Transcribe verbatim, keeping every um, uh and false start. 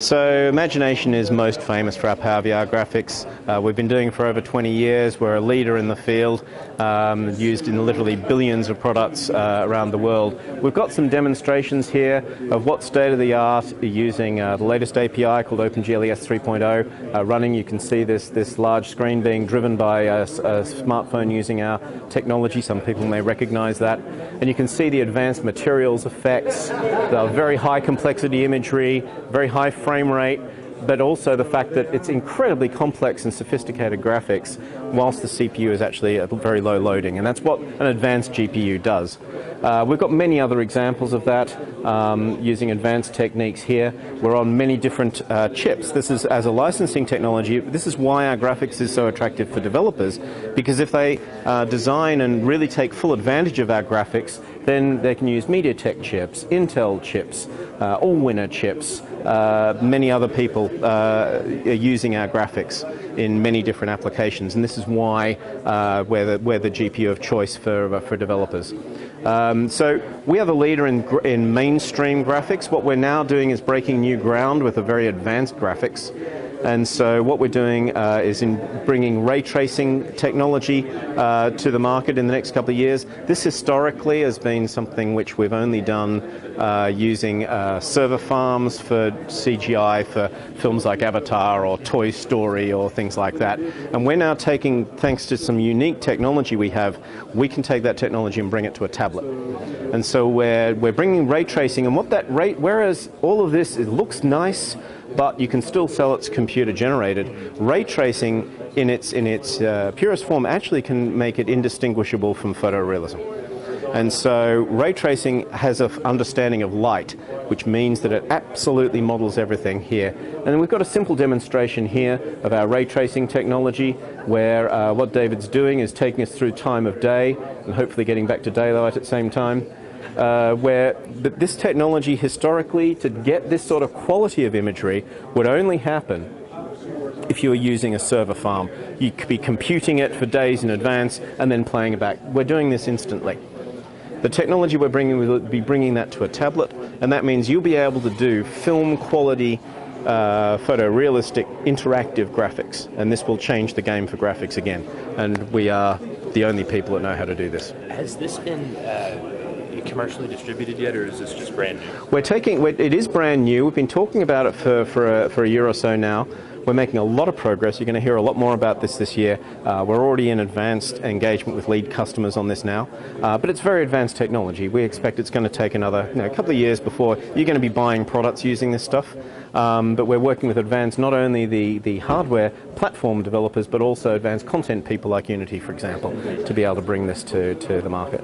So Imagination is most famous for our PowerVR graphics. Uh, we've been doing it for over twenty years. We're a leader in the field, um, used in literally billions of products uh, around the world. We've got some demonstrations here of what's state-of-the-art using uh, the latest A P I called OpenGL E S three point oh uh, running. You can see this, this large screen being driven by a, a smartphone using our technology. Some people may recognize that. And you can see the advanced materials effects, the very high complexity imagery, very high frame rate, but also the fact that it's incredibly complex and sophisticated graphics whilst the C P U is actually at very low loading, and that's what an advanced G P U does. Uh, we've got many other examples of that um, using advanced techniques here. We're on many different uh, chips. This is as a licensing technology. This is why our graphics is so attractive for developers, because if they uh, design and really take full advantage of our graphics, then they can use MediaTek chips, Intel chips, uh, Allwinner chips. Uh, many other people uh, are using our graphics in many different applications, and this is why uh, we're, the, we're the G P U of choice for, uh, for developers. Um, so we are the leader in, in mainstream graphics. What we're now doing is breaking new ground with a very advanced graphics. And so what we're doing uh, is in bringing ray tracing technology uh, to the market in the next couple of years. This historically has been something which we've only done uh, using uh, server farms for C G I for films like Avatar or Toy Story or things like that. And we're now taking, thanks to some unique technology we have, we can take that technology and bring it to a tablet. And so we're, we're bringing ray tracing, and what that rate, whereas all of this, it looks nice, but you can still sell it's computer generated. Ray tracing in its, in its uh, purest form actually can make it indistinguishable from photorealism. And so ray tracing has an understanding of light, which means that it absolutely models everything here. And then we've got a simple demonstration here of our ray tracing technology, where uh, what David's doing is taking us through time of day and hopefully getting back to daylight at the same time. Uh, where this technology historically, to get this sort of quality of imagery, would only happen if you were using a server farm. You could be computing it for days in advance and then playing it back. We're doing this instantly. The technology we're bringing will be bringing that to a tablet, and that means you'll be able to do film quality, uh, photorealistic, interactive graphics, and this will change the game for graphics again. And we are the only people that know how to do this. Has this been Uh commercially distributed yet, or is this just brand new? We're taking, it is brand new. We've been talking about it for, for, a, for a year or so now. We're making a lot of progress. You're going to hear a lot more about this this year. Uh, we're already in advanced engagement with lead customers on this now, uh, but it's very advanced technology. We expect it's going to take another you know, a couple of years before you're going to be buying products using this stuff, um, but we're working with advanced, not only the, the hardware platform developers, but also advanced content people like Unity, for example, to be able to bring this to, to the market.